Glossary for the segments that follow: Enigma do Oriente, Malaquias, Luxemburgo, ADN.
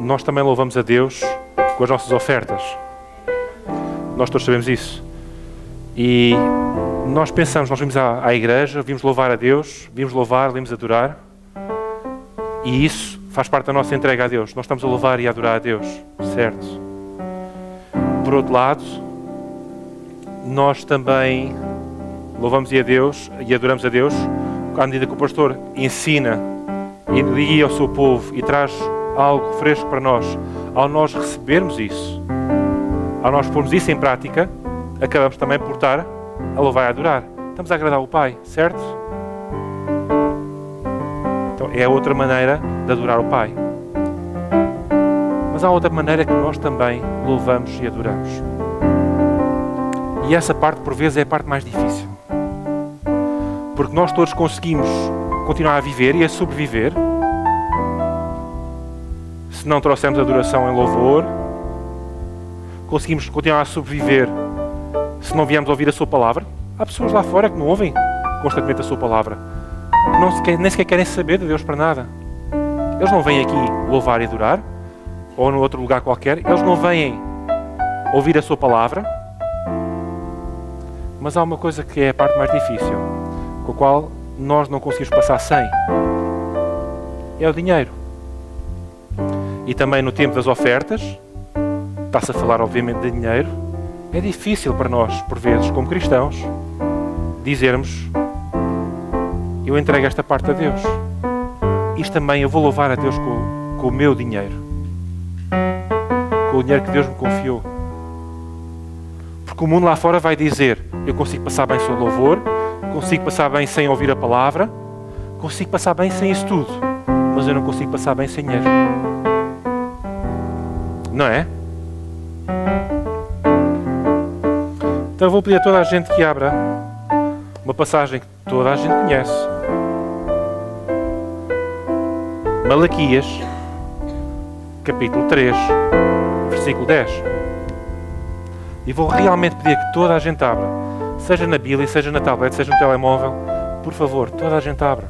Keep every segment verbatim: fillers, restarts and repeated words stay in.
Nós também louvamos a Deus com as nossas ofertas. Nós todos sabemos isso. E nós pensamos, nós vimos à, à igreja, vimos louvar a Deus, vimos louvar, vimos adorar. E isso faz parte da nossa entrega a Deus. Nós estamos a louvar e a adorar a Deus, certo? Por outro lado, nós também louvamos e a Deus e adoramos a Deus à medida que o pastor ensina e guia o seu povo e traz algo fresco para nós. Ao nós recebermos isso, ao nós pormos isso em prática, acabamos também por estar a louvar e a adorar. Estamos a agradar o Pai, certo? Então é outra maneira de adorar o Pai. Mas há outra maneira que nós também louvamos e adoramos. E essa parte, por vezes, é a parte mais difícil. Porque nós todos conseguimos continuar a viver e a sobreviver se não trouxermos adoração em louvor. Conseguimos continuar a sobreviver se não viemos ouvir a sua palavra. Há pessoas lá fora que não ouvem constantemente a sua palavra. Não sequer, nem sequer querem saber de Deus para nada. Eles não vêm aqui louvar e adorar, ou num outro lugar qualquer. Eles não vêm ouvir a sua palavra. Mas há uma coisa que é a parte mais difícil, com a qual nós não conseguimos passar sem. É o dinheiro. E também no tempo das ofertas, está-se a falar obviamente de dinheiro, é difícil para nós, por vezes, como cristãos, dizermos: eu entrego esta parte a Deus. Isto também eu vou louvar a Deus com, com o meu dinheiro. Com o dinheiro que Deus me confiou. Porque o mundo lá fora vai dizer: eu consigo passar bem sem louvor, consigo passar bem sem ouvir a palavra, consigo passar bem sem isso tudo, mas eu não consigo passar bem sem dinheiro. Não é? Então eu vou pedir a toda a gente que abra uma passagem que toda a gente conhece. Malaquias, capítulo três, versículo dez. E vou realmente pedir que toda a gente abra, seja na Bíblia, seja na tablet, seja no telemóvel. Por favor, toda a gente abra.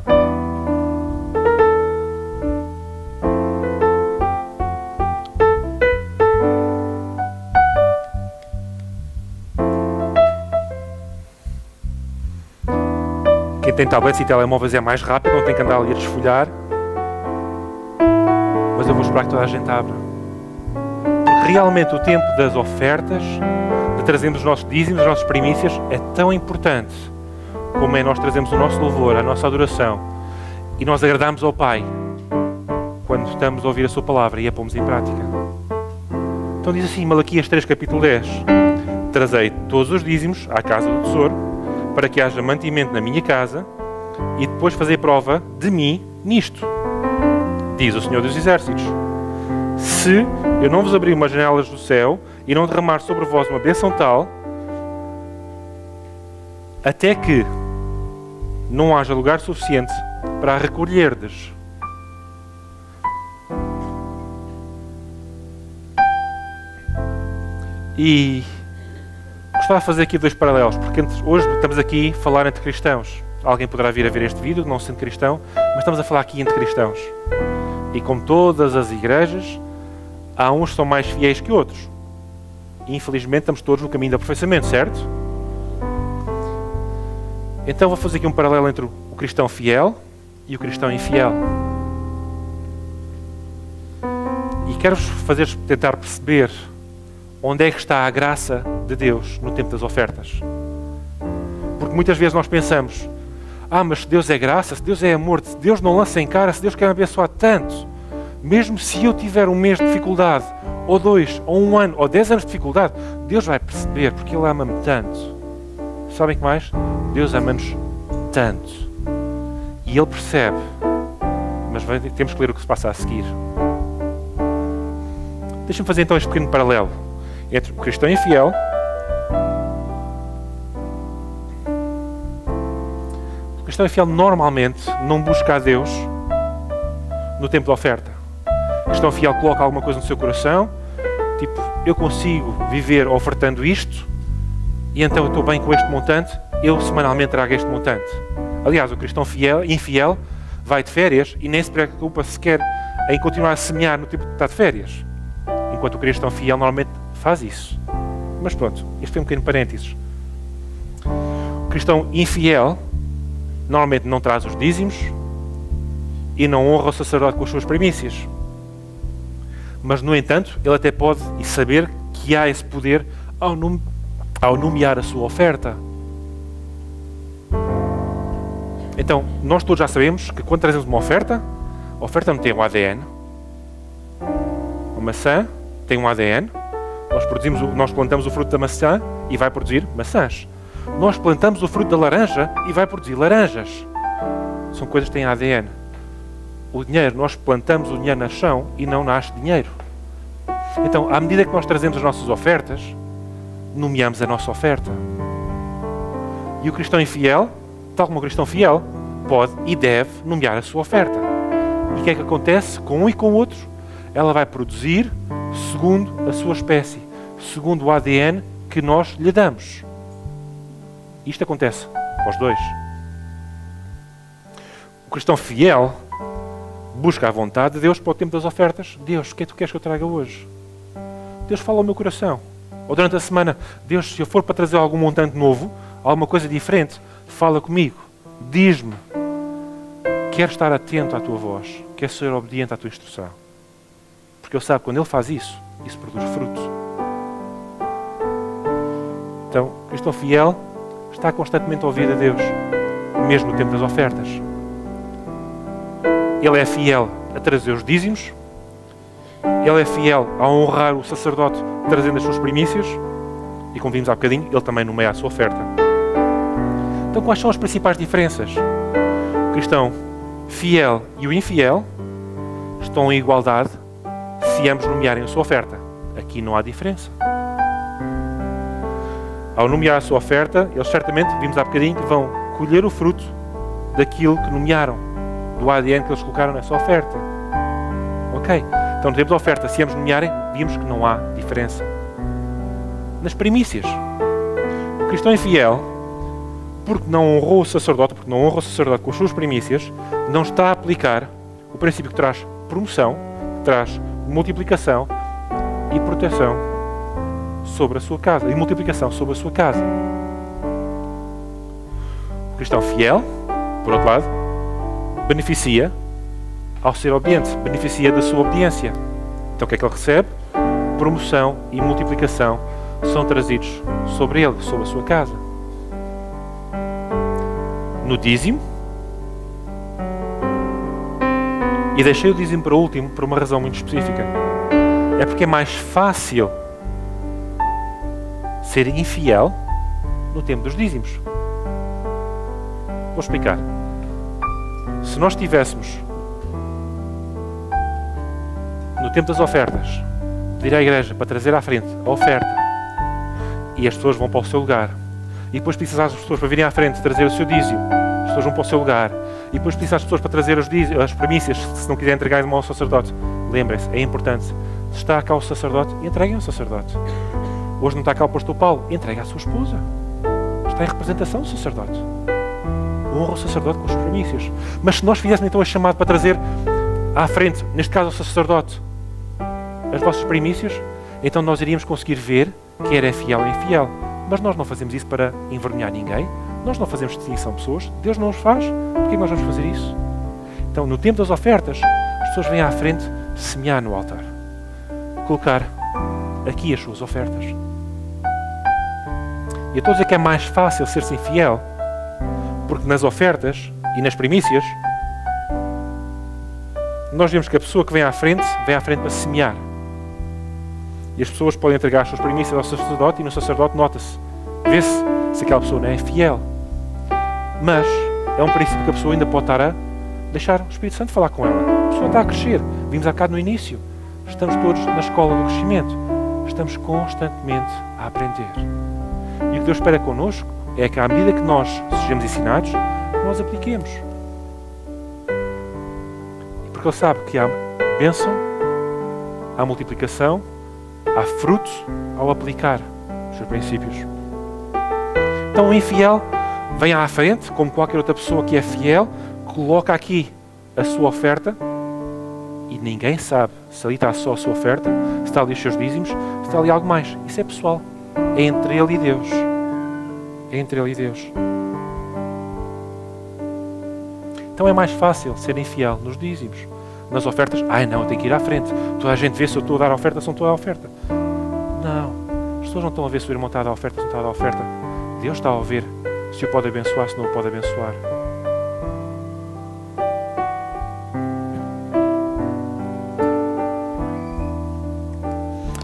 Quem tem tablets e telemóveis é mais rápido, não tem que andar ali a desfolhar. Mas eu vou esperar que toda a gente abra. Realmente o tempo das ofertas, de trazermos os nossos dízimos, as nossas primícias, é tão importante como é nós trazemos o nosso louvor, a nossa adoração, e nós agradamos ao Pai quando estamos a ouvir a sua palavra e a pomos em prática. Então diz assim, Malaquias três, capítulo dez: trazei todos os dízimos à casa do tesouro, para que haja mantimento na minha casa, e depois fazei prova de mim nisto, diz o Senhor dos Exércitos. Se eu não vos abrir umas janelas do céu e não derramar sobre vós uma bênção tal, até que não haja lugar suficiente para a recolherdes. E gostava de fazer aqui dois paralelos, porque hoje estamos aqui a falar entre cristãos. Alguém poderá vir a ver este vídeo, não sendo cristão, mas estamos a falar aqui entre cristãos. E como todas as igrejas, há uns que são mais fiéis que outros. E, infelizmente, estamos todos no caminho do aperfeiçoamento, certo? Então vou fazer aqui um paralelo entre o cristão fiel e o cristão infiel. E quero-vos fazer tentar perceber onde é que está a graça de Deus no tempo das ofertas. Porque muitas vezes nós pensamos: ah, mas se Deus é graça, se Deus é amor, se Deus não lança em cara, se Deus quer me abençoar tanto, mesmo se eu tiver um mês de dificuldade, ou dois, ou um ano, ou dez anos de dificuldade, Deus vai perceber, porque Ele ama-me tanto. Sabem que mais? Deus ama-nos tanto. E Ele percebe. Mas temos que ler o que se passa a seguir. Deixa-me fazer então este pequeno paralelo entre o cristão infiel O cristão infiel normalmente não busca a Deus no tempo da oferta. O cristão fiel coloca alguma coisa no seu coração, tipo, eu consigo viver ofertando isto, e então eu estou bem com este montante, eu semanalmente trago este montante. Aliás, o cristão fiel, infiel vai de férias e nem se preocupa sequer em continuar a semear no tempo que está de férias, enquanto o cristão fiel normalmente faz isso. Mas pronto, este foi um pequeno parênteses. O cristão infiel normalmente não traz os dízimos e não honra o sacerdote com as suas primícias. Mas, no entanto, ele até pode e saber que há esse poder ao, num, ao nomear a sua oferta. Então, nós todos já sabemos que quando trazemos uma oferta, a oferta não tem um A D N. A maçã tem um A D N. Nós, produzimos, nós plantamos o fruto da maçã e vai produzir maçãs. Nós plantamos o fruto da laranja e vai produzir laranjas. São coisas que têm A D N. O dinheiro, nós plantamos o dinheiro no chão e não nasce dinheiro. Então, à medida que nós trazemos as nossas ofertas, nomeamos a nossa oferta. E o cristão infiel, tal como o cristão fiel, pode e deve nomear a sua oferta. E o que é que acontece com um e com o outro? Ela vai produzir segundo a sua espécie, segundo o A D N que nós lhe damos. Isto acontece aos dois. O cristão fiel busca a vontade de Deus para o tempo das ofertas. Deus, o que é que tu queres que eu traga hoje? Deus, fala ao meu coração. Ou durante a semana, Deus, se eu for para trazer algum montante novo, alguma coisa diferente, fala comigo, diz-me. Quero estar atento à tua voz, quero ser obediente à tua instrução. Porque eu sabe que quando ele faz isso, isso produz fruto. Então, o cristão fiel está constantemente a ouvir a Deus, mesmo no tempo das ofertas. Ele é fiel a trazer os dízimos, ele é fiel a honrar o sacerdote trazendo as suas primícias, e como vimos há bocadinho, ele também nomeia a sua oferta. Então, quais são as principais diferenças? O cristão fiel e o infiel estão em igualdade se ambos nomearem a sua oferta. Aqui não há diferença. Ao nomear a sua oferta, eles certamente, vimos há bocadinho, que vão colher o fruto daquilo que nomearam, do A D N que eles colocaram nessa oferta. Ok? Então, no tempo da oferta, se ambos nomearem, vimos que não há diferença. Nas primícias, o cristão infiel, porque não honrou o sacerdote, porque não honrou o sacerdote com as suas primícias, não está a aplicar o princípio que traz promoção, que traz multiplicação e proteção sobre a sua casa, e multiplicação sobre a sua casa. O cristão fiel, por outro lado, beneficia ao ser obediente, beneficia da sua obediência. Então, o que é que ele recebe? Promoção e multiplicação são trazidos sobre ele, sobre a sua casa. No dízimo, e deixei o dízimo para o último por uma razão muito específica, é porque é mais fácil ser infiel no tempo dos dízimos. Vou explicar. Se nós tivéssemos, no tempo das ofertas, pedir à igreja para trazer à frente a oferta, e as pessoas vão para o seu lugar, e depois pedisse às pessoas para virem à frente trazer o seu dízimo, as pessoas vão para o seu lugar, e depois pedisse às pessoas para trazer os dízimos, as primícias, se não quiserem entregar de mão ao sacerdote. Lembrem-se, é importante. Se está cá o sacerdote, entreguem ao sacerdote. Hoje não está cá o pastor Paulo, entrega à sua esposa. Está em representação do sacerdote. Honra o sacerdote com as primícias. Mas se nós fizéssemos então a chamada para trazer à frente, neste caso ao sacerdote, as vossas primícias, então nós iríamos conseguir ver quem era fiel ou infiel. Mas nós não fazemos isso para envergonhar ninguém. Nós não fazemos distinção de pessoas. Deus não os faz. Por que nós vamos fazer isso? Então, no tempo das ofertas, as pessoas vêm à frente semear no altar. Colocar aqui as suas ofertas. E eu estou a dizer que é mais fácil ser-se infiel, porque nas ofertas e nas primícias, nós vemos que a pessoa que vem à frente, vem à frente para semear. E as pessoas podem entregar as suas primícias ao sacerdote e no sacerdote nota-se, vê-se se aquela pessoa não é fiel. Mas é um princípio que a pessoa ainda pode estar a deixar o Espírito Santo falar com ela. A pessoa está a crescer. Vimos há bocado no início. Estamos todos na escola do crescimento. Estamos constantemente a aprender. E o que Deus espera connosco é que à medida que nós sejamos ensinados, nós apliquemos. Porque Ele sabe que há bênção, há multiplicação, há fruto ao aplicar os seus princípios. Então, o infiel vem à frente, como qualquer outra pessoa que é fiel, coloca aqui a sua oferta, e ninguém sabe se ali está só a sua oferta, se está ali os seus dízimos, se está ali algo mais. Isso é pessoal. É entre ele e Deus. É entre ele e Deus. Então é mais fácil ser infiel nos dízimos, nas ofertas. Ai não, eu tenho que ir à frente. Toda a gente vê se eu estou a dar a oferta, se não estou a dar a oferta. Não. As pessoas não estão a ver se o irmão está a dar a oferta, se não está a dar a oferta. Deus está a ouvir se o pode abençoar, se não o pode abençoar.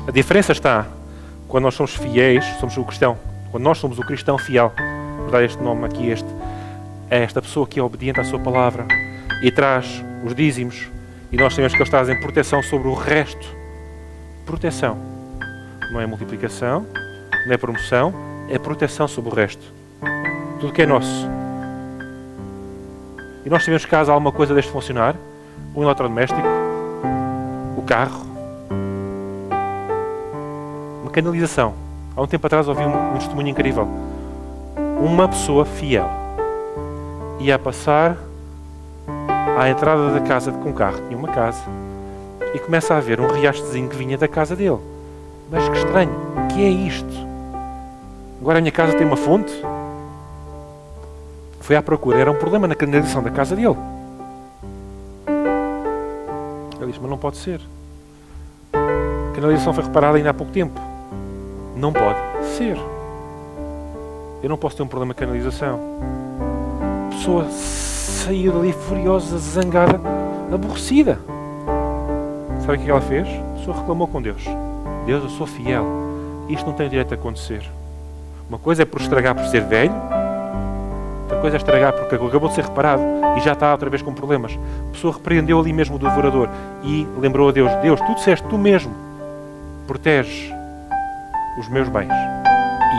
A diferença está quando nós somos fiéis, somos o cristão. Quando nós somos o cristão fiel, vou dar este nome aqui, este, é esta pessoa que é obediente à sua palavra e traz os dízimos, e nós sabemos que eles trazem proteção sobre o resto. Proteção. Não é multiplicação, não é promoção, é proteção sobre o resto. Tudo que é nosso. E nós sabemos que caso alguma coisa deste funcionar, o eletrodoméstico, o carro, canalização. Há um tempo atrás ouvi um, um testemunho incrível. Uma pessoa fiel ia passar à entrada da casa com um carro, tinha uma casa, e começa a ver um riachozinho que vinha da casa dele. Mas que estranho, o que é isto? Agora a minha casa tem uma fonte? Foi à procura, era um problema na canalização da casa dele. Ele disse, mas não pode ser. A canalização foi reparada ainda há pouco tempo. Não pode ser. Eu não posso ter um problema de canalização. A pessoa saiu dali furiosa, zangada, aborrecida. Sabe o que ela fez? A pessoa reclamou com Deus. Deus, eu sou fiel. Isto não tem direito a acontecer. Uma coisa é por estragar por ser velho. Outra coisa é estragar porque acabou de ser reparado e já está outra vez com problemas. A pessoa repreendeu ali mesmo o devorador e lembrou a Deus. Deus, tu disseste tu mesmo. Protege os meus bens.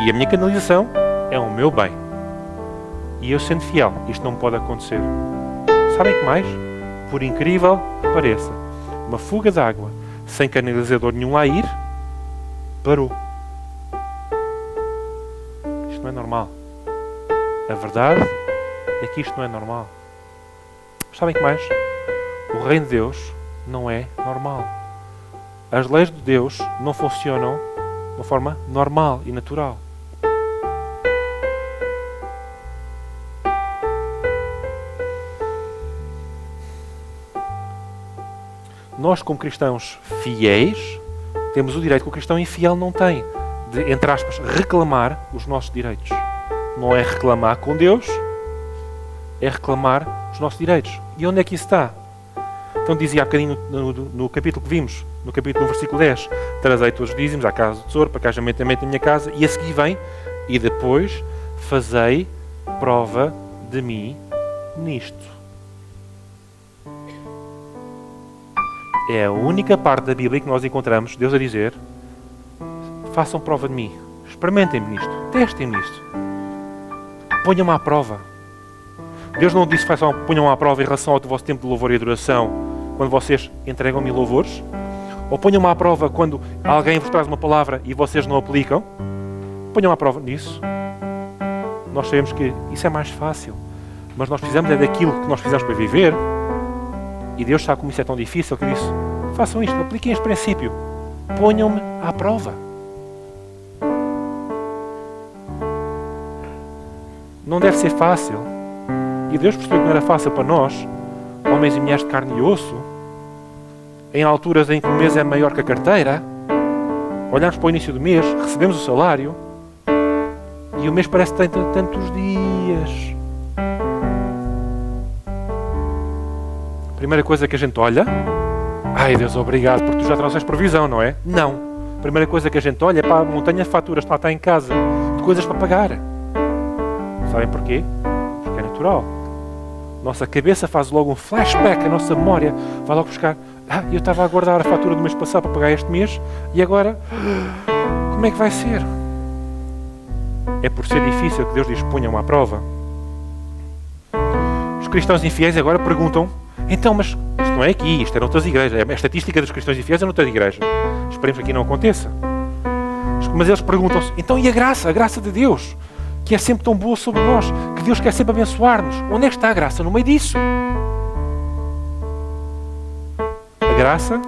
E a minha canalização é o meu bem. E eu sendo fiel, isto não pode acontecer. Sabem que mais? Por incrível que pareça, uma fuga de água, sem canalizador nenhum a ir, parou. Isto não é normal. A verdade é que isto não é normal. Sabem que mais? O reino de Deus não é normal. As leis de Deus não funcionam de uma forma normal e natural. Nós, como cristãos fiéis, temos o direito que o cristão infiel não tem, de, entre aspas, reclamar os nossos direitos. Não é reclamar com Deus, é reclamar os nossos direitos. E onde é que isso está? Então dizia há bocadinho no, no, no capítulo que vimos, no capítulo, no versículo dez, trazei todos os dízimos à casa do tesouro, para que haja mantimento na minha casa, e a seguir vem, e depois fazei prova de mim nisto. É a única parte da Bíblia que nós encontramos Deus a dizer, façam prova de mim, experimentem-me nisto, testem-me nisto, ponham-me à prova. Deus não disse, façam, ponham à prova em relação ao vosso tempo de louvor e adoração, quando vocês entregam-me louvores, ou ponham-me à prova quando alguém vos traz uma palavra e vocês não aplicam, ponham à prova nisso. Nós sabemos que isso é mais fácil, mas nós precisamos é daquilo que nós fizemos para viver, e Deus sabe como isso é tão difícil, que disse, façam isto, apliquem este princípio, ponham-me à prova. Não deve ser fácil, e Deus percebeu que não era fácil para nós, homens e mulheres de carne e osso, em alturas em que o mês é maior que a carteira, olhamos para o início do mês, recebemos o salário, e o mês parece que tem tantos dias. A primeira coisa que a gente olha, ai Deus, obrigado, porque tu já trouxeste provisão, não é? Não. A primeira coisa que a gente olha é para a montanha de faturas que lá está em casa, de coisas para pagar. Sabem porquê? Porque é natural. Nossa cabeça faz logo um flashback, a nossa memória vai logo buscar. Ah, eu estava a guardar a fatura do mês passado para pagar este mês e agora, como é que vai ser? É por ser difícil que Deus diz, ponham à prova. Os cristãos infiéis agora perguntam, então, mas isto não é aqui, isto é noutras igrejas, a estatística dos cristãos infiéis é noutra igreja. Esperemos que aqui não aconteça. Mas eles perguntam-se, então e a graça, a graça de Deus? Que é sempre tão boa sobre nós, que Deus quer sempre abençoar-nos. Onde é que está a graça? No meio disso. A graça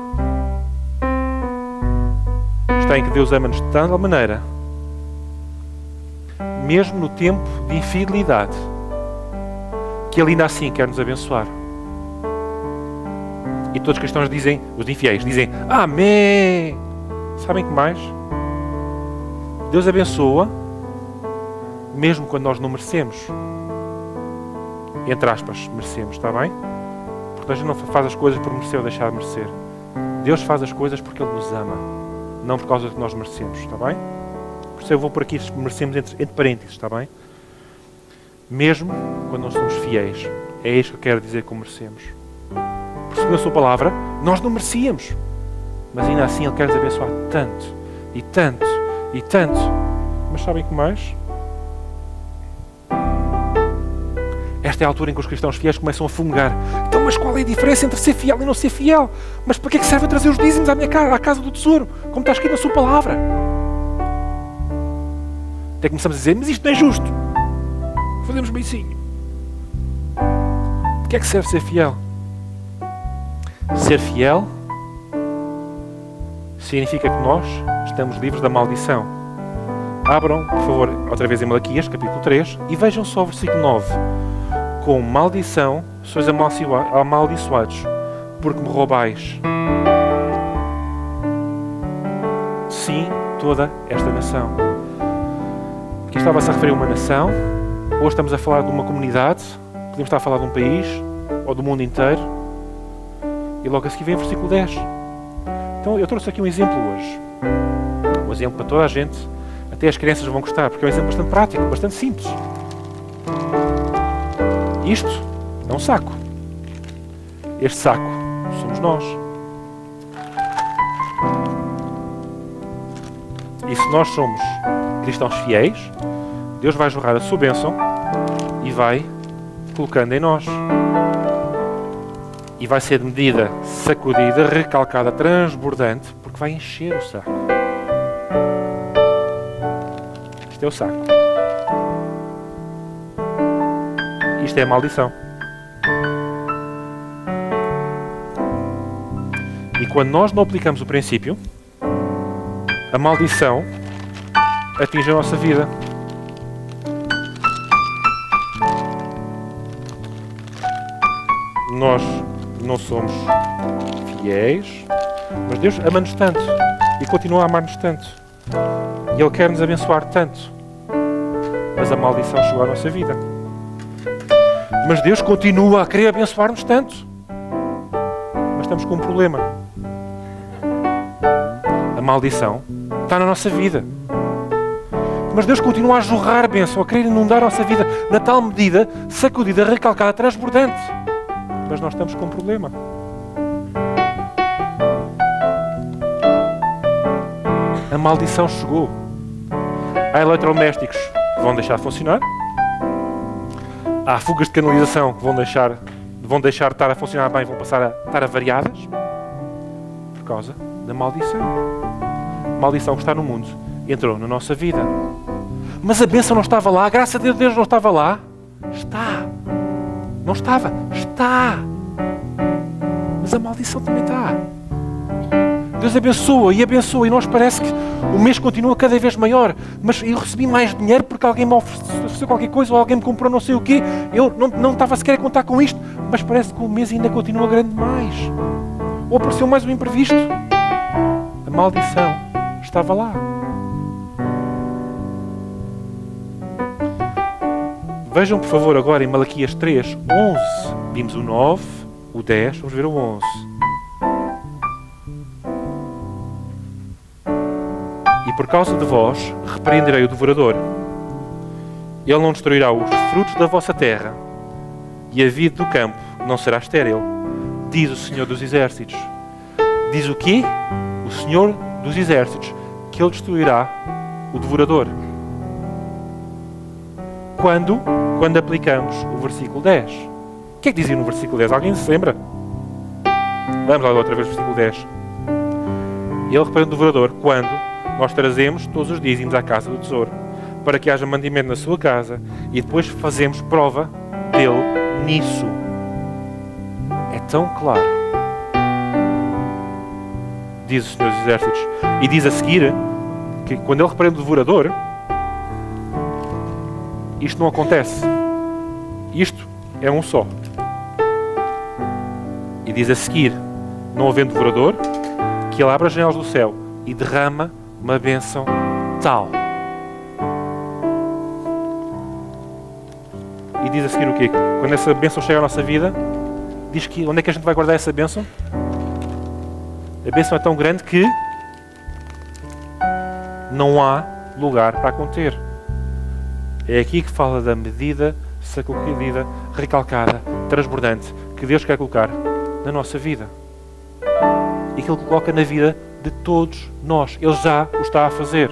está em que Deus ama-nos de tal maneira, mesmo no tempo de infidelidade, que Ele ainda assim quer nos abençoar. E todos os cristãos dizem, os infiéis dizem, amém. Sabem que mais? Deus abençoa mesmo quando nós não merecemos. Entre aspas, merecemos, está bem? Porque Deus não faz as coisas por merecer ou deixar de merecer. Deus faz as coisas porque Ele nos ama, não por causa do que nós merecemos, está bem? Por isso eu vou por aqui, merecemos entre, entre parênteses, está bem? Mesmo quando não somos fiéis. É isso que eu quero dizer que merecemos. Por segundo a sua palavra, nós não merecíamos. Mas ainda assim Ele quer-nos abençoar tanto, e tanto, e tanto. Mas sabem que mais? Esta é a altura em que os cristãos fiéis começam a fumegar. Então, mas qual é a diferença entre ser fiel e não ser fiel? Mas para que é que serve a trazer os dízimos à minha casa, à casa do tesouro? Como está escrito na sua palavra? Até começamos a dizer, mas isto não é justo. Fazemos beicinho. Para que é que serve ser fiel? Ser fiel significa que nós estamos livres da maldição. Abram, por favor, outra vez em Malaquias, capítulo três, e vejam só o versículo nove. Com maldição sois amaldiçoados, porque me roubais. Sim, toda esta nação. Aqui estava-se a referir a uma nação, hoje estamos a falar de uma comunidade, podemos estar a falar de um país, ou do mundo inteiro, e logo a seguir vem o versículo dez. Então, eu trouxe aqui um exemplo hoje. Um exemplo para toda a gente. Até as crianças vão gostar, porque é um exemplo bastante prático, bastante simples. Isto é um saco. Este saco somos nós. E se nós somos cristãos fiéis, Deus vai jorrar a sua bênção e vai colocando em nós. E vai ser de medida sacudida, recalcada, transbordante, porque vai encher o saco. Isto é o saco. Isto é a maldição. E quando nós não aplicamos o princípio, a maldição atinge a nossa vida. Nós não somos fiéis, mas Deus ama-nos tanto e continua a amar-nos tanto. E Ele quer-nos abençoar tanto, mas a maldição chegou à nossa vida. Mas Deus continua a querer abençoar-nos tanto, mas estamos com um problema. A maldição está na nossa vida. Mas Deus continua a jorrar a bênção, a querer inundar a nossa vida, na tal medida, sacudida, recalcada, transbordante. Mas nós estamos com um problema. A maldição chegou. Há eletrodomésticos que vão deixar de funcionar. Há fugas de canalização que vão deixar, vão deixar de estar a funcionar bem, vão passar a estar avariadas. Por causa da maldição. A maldição que está no mundo entrou na nossa vida. Mas a bênção não estava lá, a graça de Deus não estava lá. Está. Não estava. Está. Mas a maldição também está. Deus abençoa e abençoa e nós parece que o mês continua cada vez maior. Mas eu recebi mais dinheiro porque alguém me ofereceu qualquer coisa ou alguém me comprou não sei o quê. Eu não, não estava sequer a contar com isto. Mas parece que o mês ainda continua grande demais. Ou apareceu mais um imprevisto. A maldição estava lá. Vejam, por favor, agora em Malaquias três, onze. Vimos o nove, o dez, vamos ver o onze. E por causa de vós, repreenderei o devorador. Ele não destruirá os frutos da vossa terra, e a vide do campo não será estéril, diz o Senhor dos Exércitos. Diz o quê? O Senhor dos Exércitos, que Ele destruirá o devorador. Quando? Quando aplicamos o versículo dez. O que é que dizia no versículo dez? Alguém se lembra? Vamos lá outra vez o versículo dez. Ele repreende o devorador quando nós trazemos todos os dízimos à casa do tesouro, para que haja mandamento na sua casa e depois fazemos prova dele nisso. É tão claro. diz o Senhor dos Exércitos. E diz a seguir que quando ele repreende o devorador, isto não acontece. Isto é um só. E diz a seguir, não havendo devorador, que ele abre as janelas do céu e derrama uma bênção tal. E diz a seguir o quê? Quando essa bênção chega à nossa vida, diz que onde é que a gente vai guardar essa bênção? A bênção é tão grande que não há lugar para a conter. É aqui que fala da medida sacudida, recalcada, transbordante, que Deus quer colocar na nossa vida. E que Ele coloca na vida de todos nós. Ele já o está a fazer.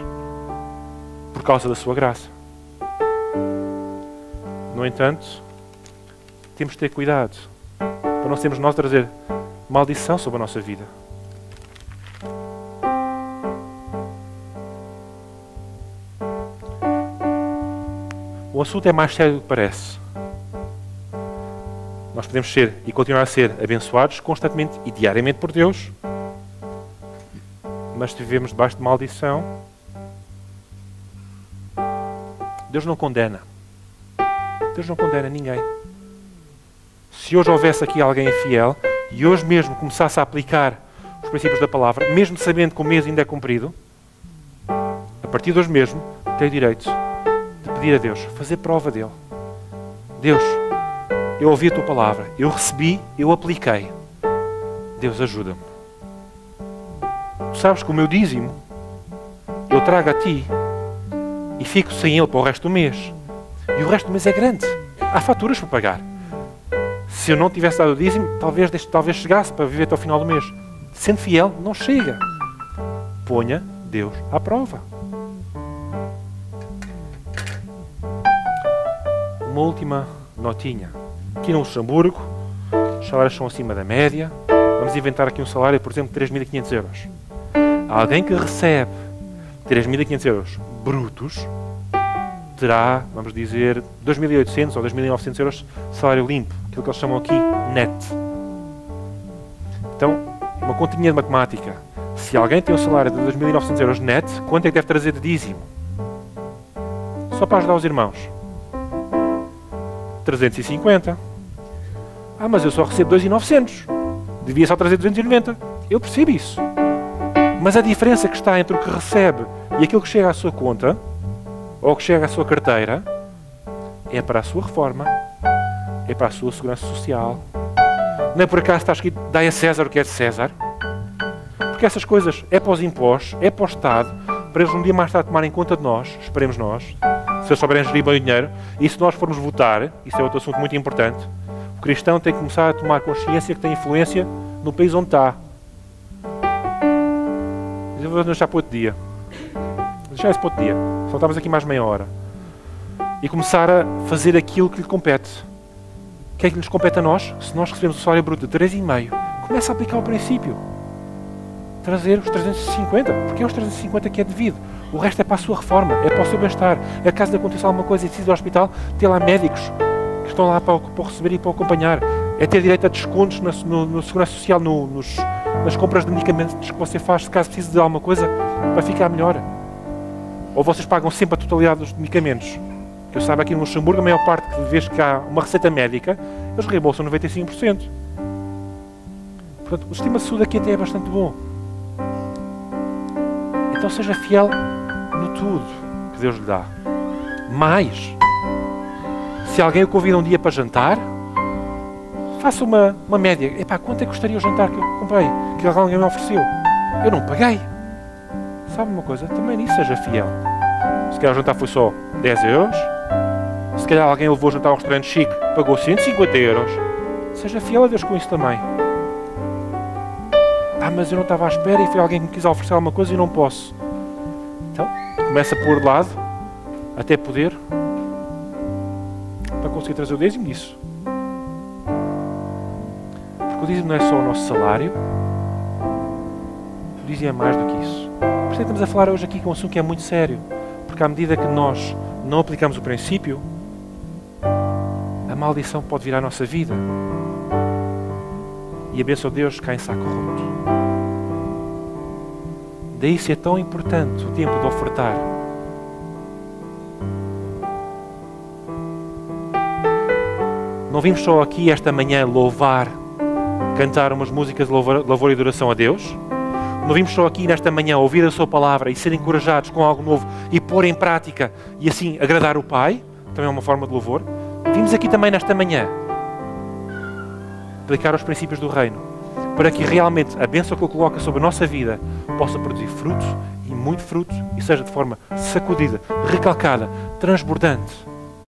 Por causa da sua graça. No entanto, temos de ter cuidado para não sermos nós a trazer maldição sobre a nossa vida. O assunto é mais sério do que parece. Nós podemos ser e continuar a ser abençoados constantemente e diariamente por Deus, mas se vivemos debaixo de maldição, Deus não condena. Deus não condena ninguém. Se hoje houvesse aqui alguém infiel e hoje mesmo começasse a aplicar os princípios da palavra, mesmo sabendo que o mês ainda é cumprido, a partir de hoje mesmo tem o direito de pedir a Deus, fazer prova dele. Deus, eu ouvi a tua palavra, eu recebi, eu apliquei. Deus, ajuda-me. Tu sabes que o meu dízimo eu trago a ti e fico sem ele para o resto do mês. E o resto do mês é grande. Há faturas para pagar. Se eu não tivesse dado o dízimo, talvez, talvez chegasse para viver até o final do mês. Sendo fiel, não chega. Ponha Deus à prova. Uma última notinha. Aqui no Luxemburgo, os salários são acima da média. Vamos inventar aqui um salário, por exemplo, de três mil e quinhentos euros. Alguém que recebe três mil e quinhentos euros brutos, terá, vamos dizer, dois mil e oitocentos ou dois mil e novecentos euros de salário limpo. Aquilo que eles chamam aqui, net. Então, uma continha de matemática. Se alguém tem um salário de dois mil e novecentos euros net, quanto é que deve trazer de dízimo? Só para ajudar os irmãos. trezentos e cinquenta. Ah, mas eu só recebo dois mil e novecentos. Devia só trazer duzentos e noventa. Eu percebo isso. Mas a diferença que está entre o que recebe e aquilo que chega à sua conta, ou que chega à sua carteira, é para a sua reforma, é para a sua segurança social. Não é por acaso está escrito, dai a César o que é de César? Porque essas coisas é para os impostos, é para o Estado, para eles um dia mais tarde tomarem conta de nós, esperemos nós, se eles souberem gerir bem o dinheiro, e se nós formos votar, isso é outro assunto muito importante, o cristão tem que começar a tomar consciência que tem influência no país onde está. Eu vou deixar para outro dia. Deixar isso para outro dia. Só estamos aqui mais meia hora. E começar a fazer aquilo que lhe compete. O que é que lhes compete a nós? Se nós recebemos o salário bruto de três vírgula cinco, começa a aplicar o princípio. Trazer os trezentos e cinquenta, porque é os trezentos e cinquenta que é devido. O resto é para a sua reforma, é para o seu bem-estar. É caso de aconteça alguma coisa e decida ao hospital, ter lá médicos que estão lá para, para receber e para acompanhar. É ter direito a descontos na no, no segurança social, no, nos, nas compras de medicamentos que você faz, se caso precise de alguma coisa, para ficar melhor. Ou vocês pagam sempre a totalidade dos medicamentos? Que eu saiba, aqui no Luxemburgo, a maior parte de vezes que há uma receita médica, eles reembolsam noventa e cinco por cento. Portanto, o sistema de saúde aqui até é bastante bom. Então seja fiel no tudo que Deus lhe dá. Mas, se alguém o convida um dia para jantar, faça uma, uma média. Epá, quanto é que custaria o jantar que eu comprei? Que alguém me ofereceu? Eu não paguei. Sabe uma coisa? Também nisso seja fiel. Se calhar o jantar foi só dez euros. Se calhar alguém levou o jantar a um restaurante chique, pagou cento e cinquenta euros. Seja fiel a Deus com isso também. Ah, mas eu não estava à espera e foi alguém que me quis oferecer alguma coisa e não posso. Então, começa a pôr de lado, até poder, para conseguir trazer o dízimo disso. Porque o dízimo não é só o nosso salário. O dízimo é mais do que isso. Por isso estamos a falar hoje aqui com um assunto que é muito sério. Porque à medida que nós não aplicamos o princípio, a maldição pode vir à nossa vida. E a bênção de Deus cai em saco roto. Daí ser tão importante o tempo de ofertar. Não vimos só aqui esta manhã louvar, cantar umas músicas de louvor e adoração a Deus. Não vimos só aqui nesta manhã ouvir a sua palavra e ser encorajados com algo novo e pôr em prática e assim agradar o Pai. Também é uma forma de louvor. Vimos aqui também nesta manhã aplicar os princípios do Reino para que realmente a bênção que Ele coloca sobre a nossa vida possa produzir frutos e muito frutos e seja de forma sacudida, recalcada, transbordante.